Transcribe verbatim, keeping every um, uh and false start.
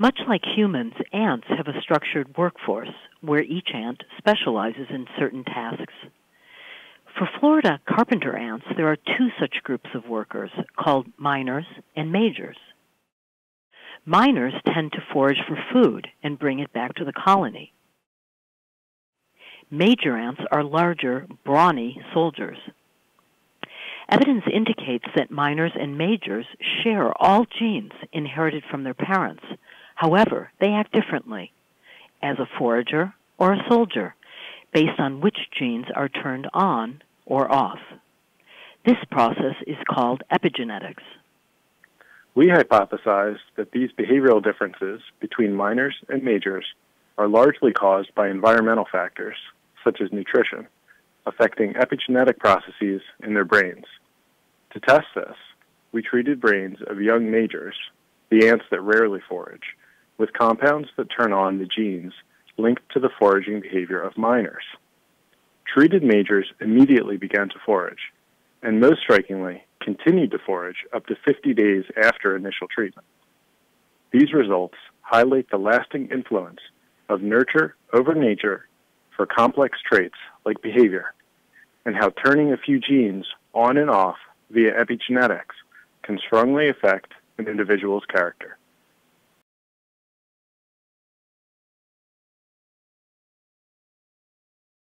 Much like humans, ants have a structured workforce where each ant specializes in certain tasks. For Florida carpenter ants, there are two such groups of workers called miners and majors. Miners tend to forage for food and bring it back to the colony. Major ants are larger, brawny soldiers. Evidence indicates that miners and majors share all genes inherited from their parents. However, they act differently as a forager or a soldier based on which genes are turned on or off. This process is called epigenetics. We hypothesized that these behavioral differences between minors and majors are largely caused by environmental factors, such as nutrition, affecting epigenetic processes in their brains. To test this, we treated brains of young majors, the ants that rarely forage, with compounds that turn on the genes linked to the foraging behavior of minors. Treated majors immediately began to forage, and most strikingly, continued to forage up to fifty days after initial treatment. These results highlight the lasting influence of nurture over nature for complex traits like behavior, and how turning a few genes on and off via epigenetics can strongly affect an individual's character.